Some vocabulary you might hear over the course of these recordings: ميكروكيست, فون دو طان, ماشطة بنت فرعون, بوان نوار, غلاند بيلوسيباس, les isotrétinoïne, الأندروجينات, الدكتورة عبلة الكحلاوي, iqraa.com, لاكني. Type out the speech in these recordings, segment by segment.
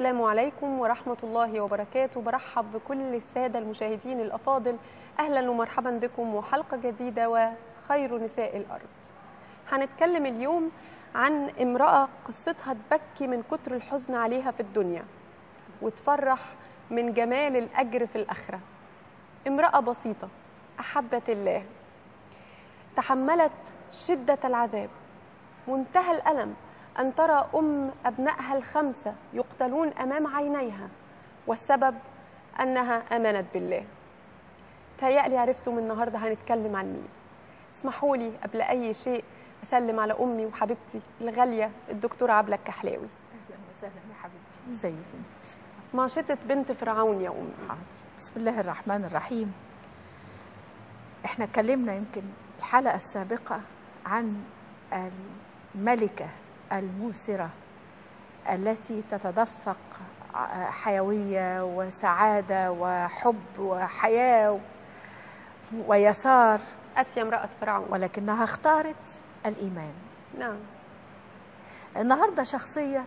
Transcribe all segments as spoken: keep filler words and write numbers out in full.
السلام عليكم ورحمة الله وبركاته. برحب بكل السادة المشاهدين الأفاضل، أهلا ومرحبا بكم وحلقة جديدة وخير نساء الأرض. هنتكلم اليوم عن امرأة قصتها تبكي من كتر الحزن عليها في الدنيا وتفرح من جمال الأجر في الآخرة. امرأة بسيطة أحبت الله، تحملت شدة العذاب منتهى الألم أن ترى أم أبنائها الخمسة يقتلون أمام عينيها، والسبب أنها آمنت بالله. تهيألي عرفتم النهاردة هنتكلم عن مين. اسمحوا لي قبل أي شيء أسلم على أمي وحبيبتي الغالية الدكتورة عبلة الكحلاوي. أهلا وسهلا يا حبيبتي، ازيك أنت؟ بسم الله. ماشطة بنت فرعون يا أمي. حاضر، بسم الله الرحمن الرحيم. إحنا اتكلمنا يمكن الحلقة السابقة عن الملكة الموسرة التي تتدفق حيوية وسعادة وحب وحياة ويسار، آسيا امرأة فرعون، ولكنها اختارت الإيمان. نعم. النهاردة شخصية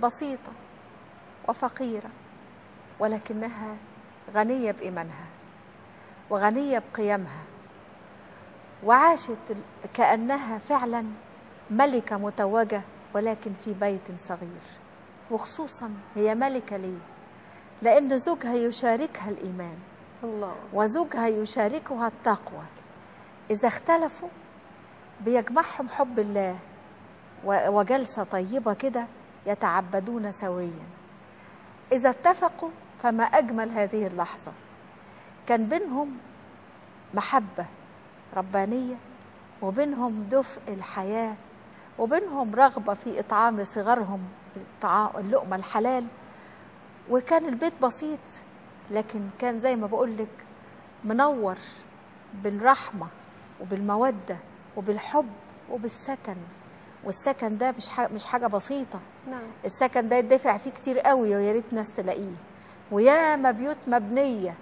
بسيطة وفقيرة، ولكنها غنية بإيمانها وغنية بقيمها، وعاشت كأنها فعلا ملكة متوجة ولكن في بيت صغير. وخصوصا هي ملكة ليه؟ لأن زوجها يشاركها الإيمان، الله، وزوجها يشاركها التقوى. إذا اختلفوا بيجمعهم حب الله وجلسة طيبة كده يتعبدون سويا. إذا اتفقوا فما أجمل هذه اللحظة. كان بينهم محبة ربانية، وبينهم دفء الحياة، وبينهم رغبة في إطعام صغارهم اللقمة الحلال. وكان البيت بسيط، لكن كان زي ما بقولك منور بالرحمة وبالمودة وبالحب وبالسكن. والسكن ده مش مش حاجة بسيطة. نعم. السكن ده يدفع فيه كتير قوي، ويا ريت ناس تلاقيه. وياما بيوت مبنية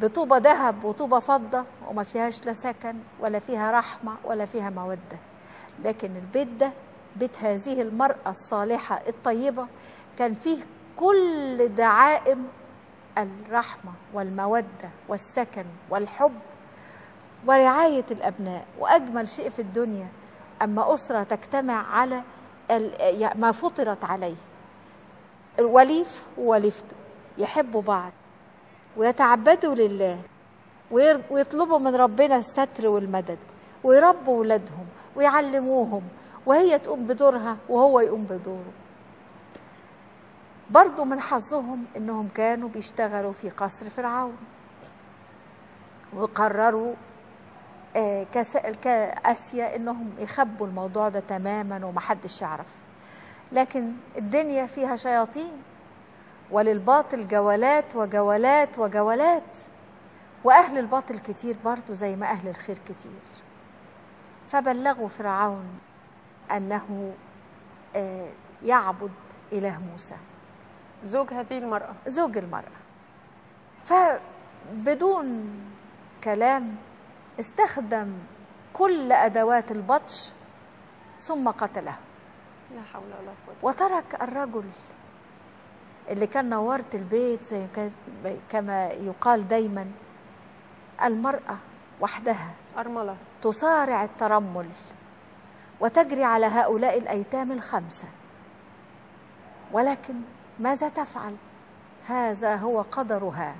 بطوبة ذهب وطوبة فضة وما فيهاش لا سكن ولا فيها رحمة ولا فيها مودة. لكن البيت ده، بيت هذه المرأة الصالحة الطيبة، كان فيه كل دعائم الرحمة والمودة والسكن والحب ورعاية الأبناء. وأجمل شيء في الدنيا أما أسرة تجتمع على ما فطرت عليه، الوليف ووليفته يحبوا بعض ويتعبدوا لله ويطلبوا من ربنا الستر والمدد، ويربوا ولادهم ويعلموهم، وهي تقوم بدورها وهو يقوم بدوره. برضو من حظهم إنهم كانوا بيشتغلوا في قصر فرعون، وقرروا كآسيا إنهم يخبوا الموضوع ده تماما ومحدش يعرف. لكن الدنيا فيها شياطين، وللباطل جولات وجولات وجولات، وأهل الباطل كتير برضو زي ما أهل الخير كتير. فبلغوا فرعون أنه يعبد إله موسى، زوج هذه المرأة، زوج المرأة. فبدون كلام استخدم كل أدوات البطش ثم قتله. لا حول ولا قوة. وترك الرجل اللي كان نورت البيت زي كما يقال دايما، المرأة وحدها أرملة تصارع الترمل وتجري على هؤلاء الأيتام الخمسة. ولكن ماذا تفعل؟ هذا هو قدرها.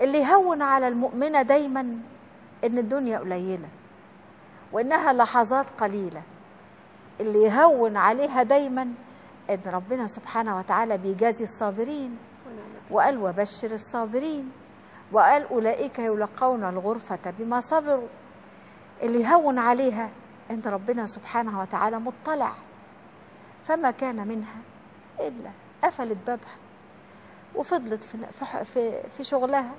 اللي يهون على المؤمنة دايما إن الدنيا قليلة وإنها لحظات قليلة، اللي يهون عليها دايما إن ربنا سبحانه وتعالى بيجازي الصابرين، وقال وبشر الصابرين، وقال أولئك يلقون الغرفة بما صبروا. اللي يهون عليها إن ربنا سبحانه وتعالى مطلع، فما كان منها إلا قفلت بابها وفضلت في في في شغلها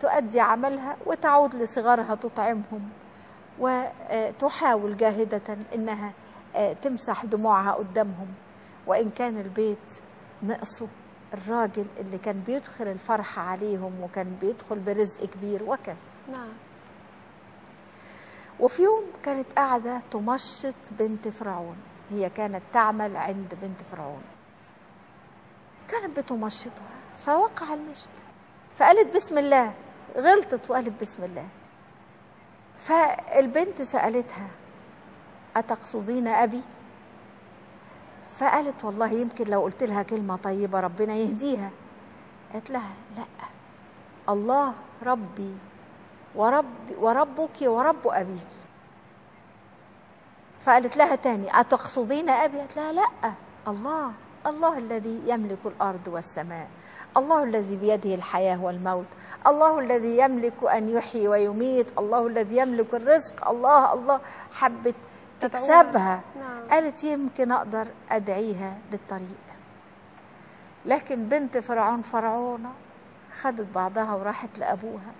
تؤدي عملها وتعود لصغارها تطعمهم، وتحاول جاهدة إنها تمسح دموعها قدامهم. وإن كان البيت نقصه الراجل اللي كان بيدخل الفرحة عليهم وكان بيدخل برزق كبير وكذا. نعم. وفي يوم كانت قاعدة تمشط بنت فرعون، هي كانت تعمل عند بنت فرعون، كانت بتمشطها فوقع المشط، فقالت بسم الله، غلطت وقالت بسم الله. فالبنت سألتها أتقصدين أبي؟ فقالت والله يمكن لو قلت لها كلمة طيبة ربنا يهديها. قالت لها لا، الله ربي ورب وربك ورب أبيك. فقالت لها تاني أتقصدين أبي؟ قالت لها لا، الله الله الذي يملك الأرض والسماء، الله الذي بيده الحياة والموت، الله الذي يملك أن يحيي ويميت، الله الذي يملك الرزق، الله الله. حبت تكسبها. قالت يمكن أقدر أدعيها للطريق. لكن بنت فرعون فرعونة خدت بعضها وراحت لأبوها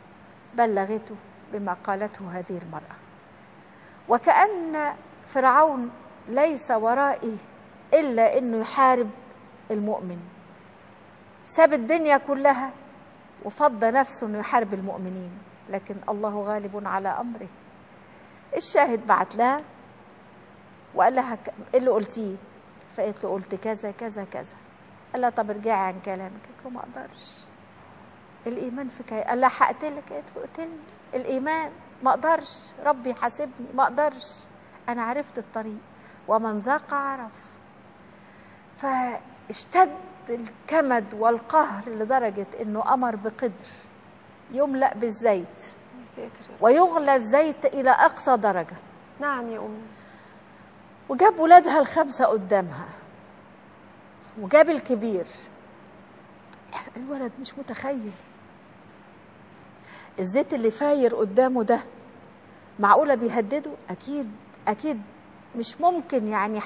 بلغته بما قالته هذه المرأة. وكأن فرعون ليس ورائي إلا أنه يحارب المؤمن، ساب الدنيا كلها وفضى نفسه أنه يحارب المؤمنين، لكن الله غالب على أمره. الشاهد بعت لها وقال لها إيه اللي قلتيه؟ فقالت له قلت كذا كذا كذا. قال لها طب ارجعي عن كلامك. قالت له ما أقدرش، الإيمان فيك. قال لها هقتلك. قالت له اقتلني، الإيمان ما أقدرش، ربي حاسبني ما أقدرش، أنا عرفت الطريق ومن ذاق عرف. فاشتد الكمد والقهر لدرجة أنه أمر بقدر يملأ بالزيت ويغلى الزيت إلى أقصى درجة. نعم يا أمي. وجاب ولادها الخمسة قدامها وجاب الكبير. الولد مش متخيل الزيت اللي فاير قدامه ده، معقولة بيهدده؟ أكيد أكيد مش ممكن، يعني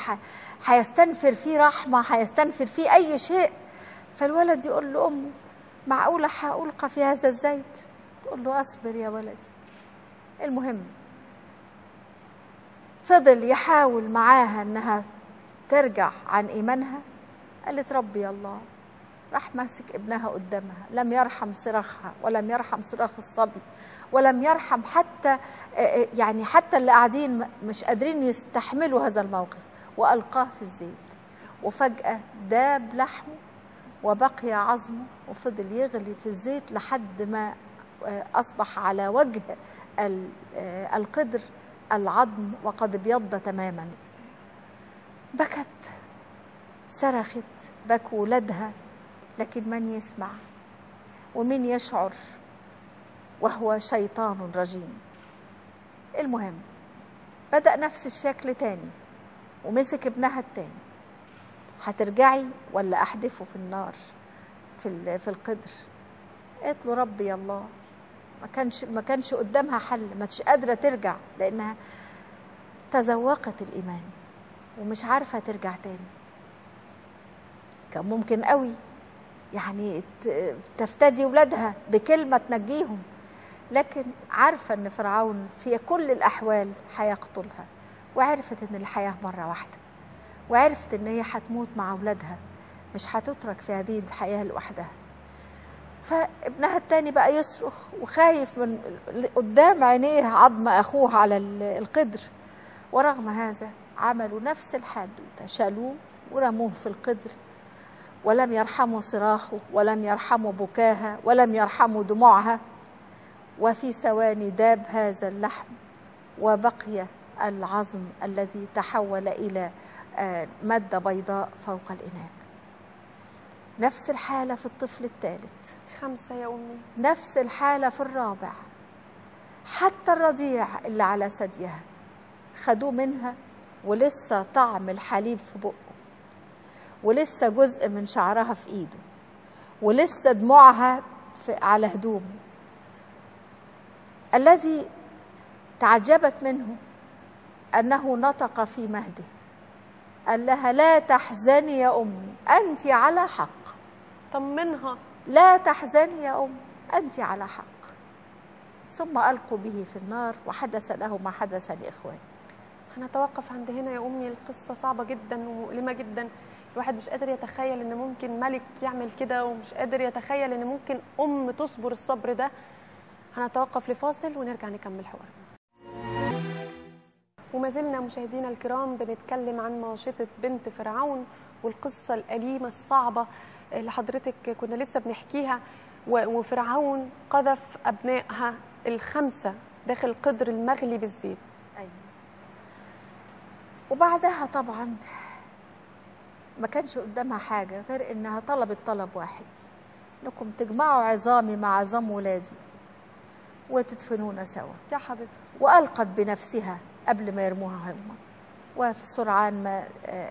هيستنفر فيه رحمة، هيستنفر فيه أي شيء. فالولد يقول لأمه معقولة هألقى في هذا الزيت؟ تقول له أصبر يا ولدي. المهم فضل يحاول معاها أنها ترجع عن إيمانها. قالت ربي الله، راح ماسك ابنها قدامها، لم يرحم صراخها ولم يرحم صراخ الصبي ولم يرحم حتى يعني حتى اللي قاعدين مش قادرين يستحملوا هذا الموقف، وألقاه في الزيت. وفجأة داب لحمه وبقي عظمه وفضل يغلي في الزيت لحد ما أصبح على وجه القدر العظم وقد ابيض تماما. بكت صرخت، بكوا ولادها، لكن من يسمع ومن يشعر وهو شيطان رجيم. المهم بدأ نفس الشكل تاني ومسك ابنها التاني. هترجعي ولا أحدفه في النار في في القدر؟ قالت له ربي الله، ما كانش ما كانش قدامها حل، ما تش قادرة ترجع لأنها تذوقت الإيمان ومش عارفة ترجع تاني. كان ممكن قوي يعني تفتدي ولادها بكلمة تنجيهم، لكن عارفة أن فرعون في كل الأحوال هيقتلها، وعرفت أن الحياة مرة واحدة، وعرفت أن هي هتموت مع ولادها، مش هتترك في هذه الحياة لوحدها. فابنها التاني بقى يصرخ وخايف من قدام عينيه عظم أخوه على القدر، ورغم هذا عملوا نفس الحادثة، شالوه ورموه في القدر، ولم يرحموا صراخه ولم يرحموا بكاها ولم يرحموا دموعها. وفي ثواني داب هذا اللحم وبقي العظم الذي تحول إلى مادة بيضاء فوق الإناء. نفس الحالة في الطفل الثالث، خمسة يا أمي، نفس الحالة في الرابع، حتى الرضيع اللي على ثديها خدوه منها ولسه طعم الحليب في بقه، ولسه جزء من شعرها في ايده، ولسه دموعها على هدومه. الذي تعجبت منه انه نطق في مهده، قال لها لا تحزني يا امي انت على حق. طمنها، لا تحزني يا ام انت على حق. ثم القوا به في النار وحدث له ما حدث لاخوانه. هنتوقف عند هنا يا امي. القصه صعبه جدا ومؤلمه جدا، الواحد مش قادر يتخيل ان ممكن ملك يعمل كده، ومش قادر يتخيل ان ممكن ام تصبر الصبر ده. هنتوقف لفاصل ونرجع نكمل حوارنا. وما زلنا مشاهدينا الكرام بنتكلم عن ماشطة بنت فرعون والقصة الأليمة الصعبة اللي حضرتك كنا لسه بنحكيها، وفرعون قذف أبنائها الخمسة داخل قدر المغلي بالزيت. أيوة. وبعدها طبعا ما كانش قدامها حاجة غير إنها طلبت طلب واحد، إنكم تجمعوا عظامي مع عظام ولادي وتدفنونا سوا يا حبيبتي. وألقت بنفسها قبل ما يرموها هم، وفي سرعان ما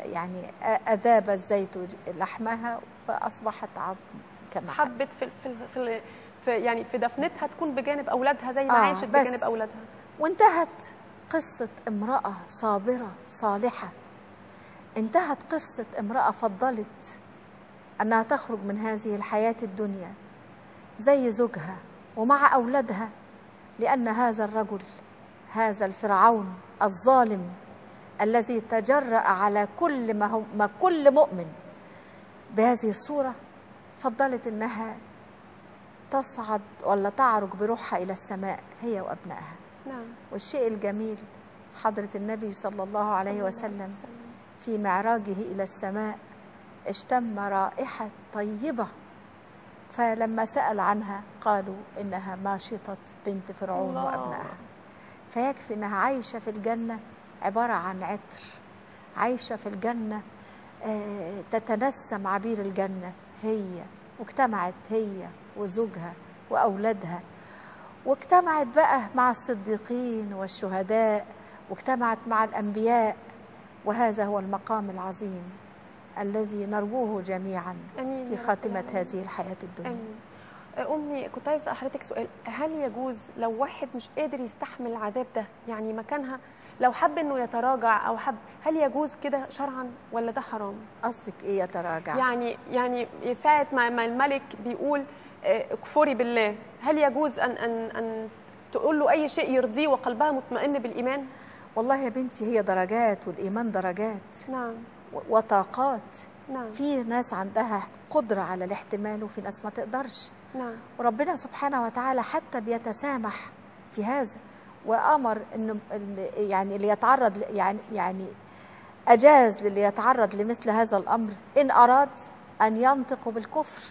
يعني أذاب الزيت لحمها فأصبحت عظم كما حبت في, في, في يعني في دفنتها تكون بجانب أولادها زي ما آه عاشت بجانب أولادها. وانتهت قصة امرأة صابرة صالحة، انتهت قصة امرأة فضلت أنها تخرج من هذه الحياة الدنيا زي زوجها ومع أولادها، لأن هذا الرجل هذا الفرعون الظالم الذي تجرأ على كل ما, هم ما كل مؤمن بهذه الصورة فضلت أنها تصعد ولا تعرج بروحها إلى السماء هي وأبنائها. نعم. والشيء الجميل حضرة النبي صلى الله عليه وسلم في معراجه إلى السماء اشتم رائحة طيبة، فلما سأل عنها قالوا إنها ماشطة بنت فرعون وأبنائها. فيكفي إنها عايشة في الجنة عبارة عن عطر، عايشة في الجنة تتنسم عبير الجنة هي، واجتمعت هي وزوجها وأولادها، واجتمعت بقى مع الصديقين والشهداء، واجتمعت مع الأنبياء، وهذا هو المقام العظيم الذي نرجوه جميعا في خاتمة هذه الحياة الدنيا. أمي كنت عايزة أحرتك سؤال، هل يجوز لو واحد مش قادر يستحمل العذاب ده يعني مكانها لو حب أنه يتراجع أو حب، هل يجوز كده شرعا ولا ده حرام؟ قصدك إيه يتراجع؟ يعني يعني ساعة ما الملك بيقول اكفري بالله، هل يجوز أن أن أن تقول له أي شيء يرضيه وقلبها مطمئن بالإيمان؟ والله يا بنتي هي درجات، والإيمان درجات. نعم. وطاقات. نعم. في ناس عندها قدرة على الاحتمال وفي ناس ما تقدرش. نعم. وربنا سبحانه وتعالى حتى بيتسامح في هذا، وأمر إنه يعني اللي يتعرض يعني يعني أجاز للي يتعرض لمثل هذا الأمر إن أراد أن ينطق بالكفر.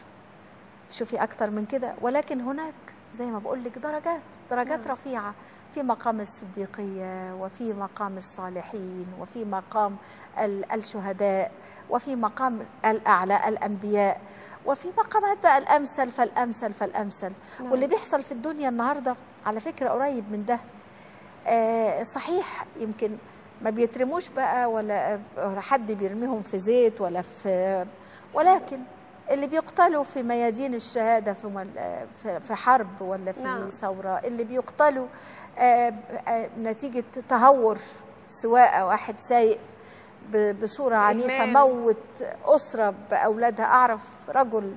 شوفي أكتر من كده، ولكن هناك زي ما بقول لك درجات، درجات نعم. رفيعة، في مقام الصديقية وفي مقام الصالحين وفي مقام الشهداء وفي مقام الأعلى الأنبياء وفي مقامات بقى الأمثل فالأمثل فالأمثل. نعم. واللي بيحصل في الدنيا النهاردة على فكرة قريب من ده. آه صحيح يمكن ما بيترموش بقى ولا حد بيرميهم في زيت ولا في، ولكن اللي بيقتلوا في ميادين الشهادة في حرب ولا في نعم. ثورة، اللي بيقتلوا نتيجة تهور سواقة، واحد سايق بصورة عنيفة موت أسرة بأولادها. أعرف رجل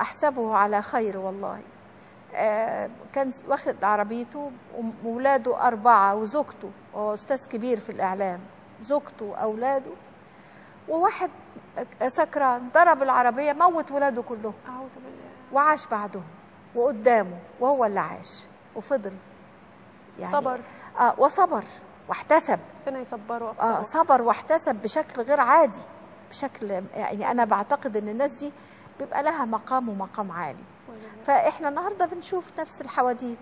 أحسبه على خير والله، كان واخد عربيته وأولاده أربعة وزوجته، أستاذ كبير في الإعلام، زوجته وأولاده، وواحد سكران ضرب العربية موت ولاده كلهم، أعوذ بالله، وعاش بعدهم وقدامه، وهو اللي عاش وفضل يعني صبر آه وصبر واحتسب، ربنا يصبره آه صبر واحتسب بشكل غير عادي، بشكل يعني أنا بعتقد إن الناس دي بيبقى لها مقام ومقام عالي. فإحنا النهارده بنشوف نفس الحواديت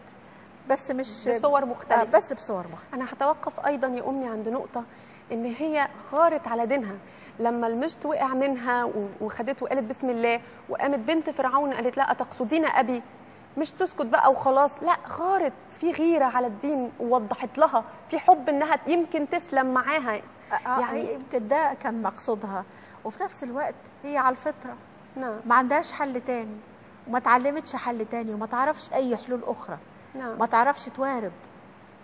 بس مش بصور مختلفة، آه بس بصور مختلفة. أنا هتوقف أيضا يا أمي عند نقطة إن هي غارت على دينها، لما المشط وقع منها وخدته وقالت بسم الله، وقامت بنت فرعون قالت لا أتقصدين أبي، مش تسكت بقى وخلاص، لا غارت في غيرة على الدين، ووضحت لها في حب إنها يمكن تسلم معاها يعني يمكن ده كان مقصودها، وفي نفس الوقت هي على الفطرة. نعم. ما عندهاش حل تاني وما تعلمتش حل تاني وما تعرفش أي حلول أخرى. نعم. ما تعرفش توارب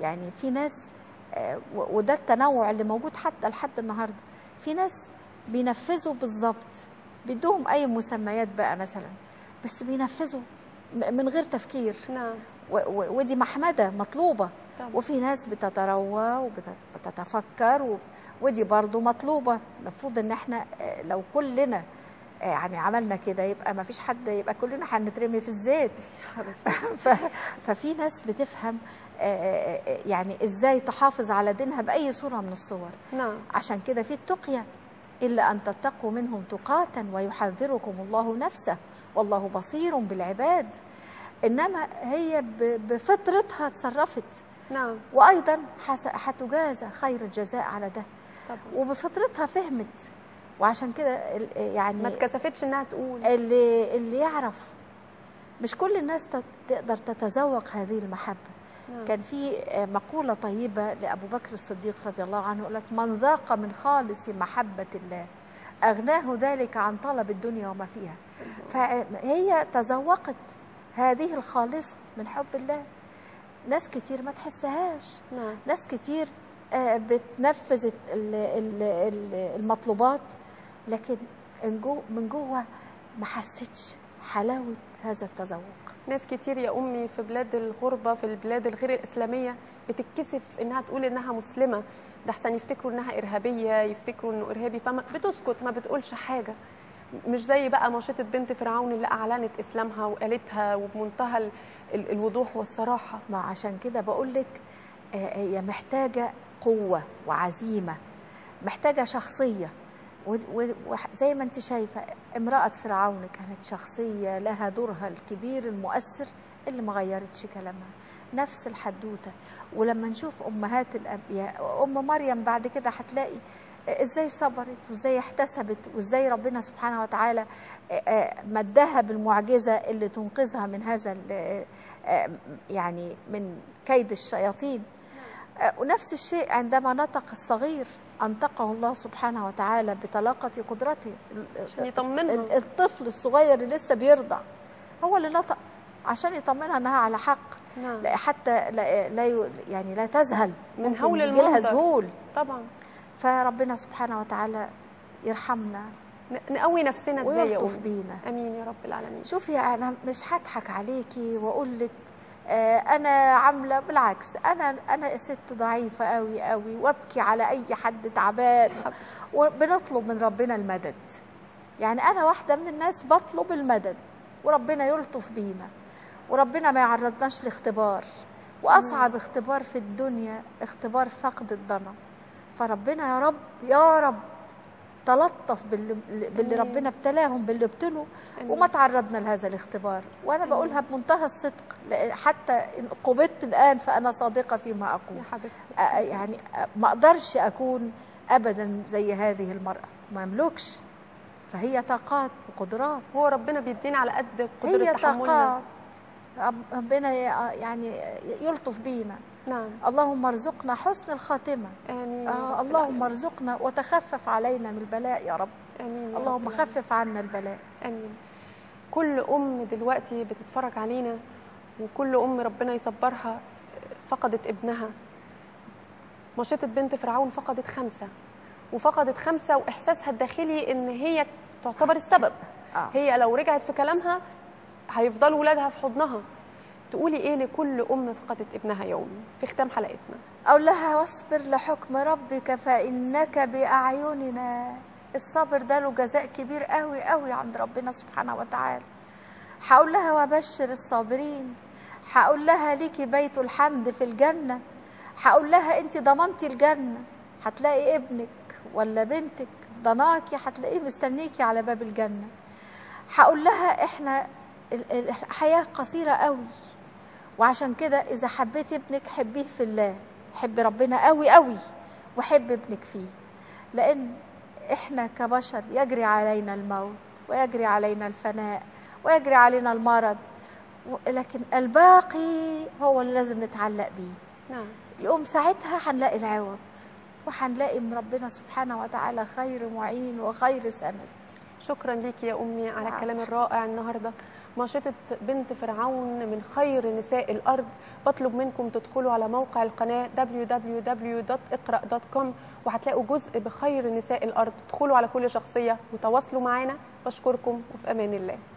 يعني. في ناس وده التنوع اللي موجود حتى لحد النهارده، في ناس بينفذوا بالظبط بدهم اي مسميات بقى مثلا، بس بينفذوا من غير تفكير. نعم. ودي محمده مطلوبه. طبعا. وفي ناس بتتروى وبتتفكر ودي برضو مطلوبه. المفروض ان احنا لو كلنا يعني عملنا كده يبقى ما فيش حد، يبقى كلنا هنترمي في الزيت. ففي ناس بتفهم يعني ازاي تحافظ على دينها باي صوره من الصور. نعم. عشان كده في التقيه، الا ان تتقوا منهم تقاة ويحذركم الله نفسه والله بصير بالعباد. انما هي بفطرتها اتصرفت. نعم. وايضا هتجازى خير الجزاء على ده. طبعا. وبفطرتها فهمت، وعشان كده يعني ما اتكسفتش انها تقول. اللي اللي يعرف، مش كل الناس تقدر تتذوق هذه المحبه. نعم. كان في مقوله طيبه لابو بكر الصديق رضي الله عنه، يقول لك: من ذاق من خالص محبه الله اغناه ذلك عن طلب الدنيا وما فيها. فهي تذوقت هذه الخالصه من حب الله. ناس كتير ما تحسهاش. نعم. ناس كتير بتنفذ المطلوبات، لكن من جوه ما حستش حلاوه هذا التذوق. ناس كتير يا امي في بلاد الغربه، في البلاد الغير الاسلاميه، بتتكسف انها تقول انها مسلمه، ده احسن يفتكروا انها ارهابيه، يفتكروا انه ارهابي، فبتسكت ما بتقولش حاجه. مش زي بقى ماشطة بنت فرعون اللي اعلنت اسلامها وقالتها وبمنتهى الوضوح والصراحه. ما عشان كده بقول لك هي محتاجه قوه وعزيمه، محتاجه شخصيه، وزي ما انت شايفه امراه فرعون كانت شخصيه لها دورها الكبير المؤثر اللي ما غيرتش كلامها. نفس الحدوته. ولما نشوف امهات الانبياء، ام مريم بعد كده هتلاقي ازاي صبرت وازاي احتسبت وازاي ربنا سبحانه وتعالى مدها بالمعجزه اللي تنقذها من هذا يعني من كيد الشياطين. ونفس الشيء عندما نطق الصغير، أنطقه الله سبحانه وتعالى بطلاقة قدرته عشان يطمنها. الطفل الصغير اللي لسه بيرضع هو اللي نطق عشان يطمنها انها على حق. نعم. حتى لا, لا يعني لا تذهل من هول المنظر، ذهول طبعا. فربنا سبحانه وتعالى يرحمنا، نقوي نفسنا ازاي ويلطف بينا. امين يا رب العالمين. شوفي، انا مش هضحك عليكي واقول لك أنا عاملة، بالعكس أنا أنا ست ضعيفة قوي قوي وأبكي على أي حد تعبان وبنطلب من ربنا المدد. يعني أنا واحدة من الناس بطلب المدد، وربنا يلطف بينا، وربنا ما يعرضناش لاختبار، وأصعب اختبار في الدنيا اختبار فقد الضنا. فربنا يا رب يا رب تلطف باللي, باللي ربنا ابتلاهم باللي ابتلوا، وما تعرضنا لهذا الاختبار. وانا بقولها بمنتهى الصدق، حتى ان قبضت الان فانا صادقه فيما اقول. يعني ما اقدرش اكون ابدا زي هذه المراه، ما املكش. فهي طاقات وقدرات، هو ربنا بيدينا على قد قدره هي تحملنا. طاقات ربنا يعني يلطف بينا. نعم. اللهم ارزقنا حسن الخاتمة. آمين. آه اللهم ارزقنا وتخفف علينا من البلاء يا رب. آمين. اللهم خفف عنا البلاء. آمين. كل أم دلوقتي بتتفرج علينا، وكل أم ربنا يصبرها فقدت ابنها. ماشطة بنت فرعون فقدت خمسة، وفقدت خمسة وإحساسها الداخلي إن هي تعتبر السبب. آه. هي لو رجعت في كلامها هيفضلوا ولادها في حضنها. تقولي ايه لكل ام فقدت ابنها يوم في ختام حلقتنا؟ اقول لها: واصبر لحكم ربك فانك باعيننا. الصبر ده له جزاء كبير قوي قوي عند ربنا سبحانه وتعالى. هقول لها: وبشر الصابرين. هقول لها: ليكي بيت الحمد في الجنه. هقول لها: انت ضمنتي الجنه. هتلاقي ابنك ولا بنتك ضناكي، هتلاقيه مستنيكي على باب الجنه. هقول لها: احنا الحياه قصيره قوي، وعشان كده إذا حبيت ابنك حبيه في الله، حب ربنا قوي قوي وحب ابنك فيه، لأن إحنا كبشر يجري علينا الموت ويجري علينا الفناء ويجري علينا المرض، لكن الباقي هو اللي لازم نتعلق بيه. نعم. يقوم ساعتها هنلاقي العوض، وهنلاقي من ربنا سبحانه وتعالى خير معين وخير سند. شكرا ليكي يا امي على الكلام الرائع النهارده. ماشطة بنت فرعون من خير نساء الارض. بطلب منكم تدخلوا على موقع القناه دبليو دبليو دبليو دوت اقرأ دوت كوم وهتلاقوا جزء بخير نساء الارض. ادخلوا على كل شخصيه وتواصلوا معانا. بشكركم وفي امان الله.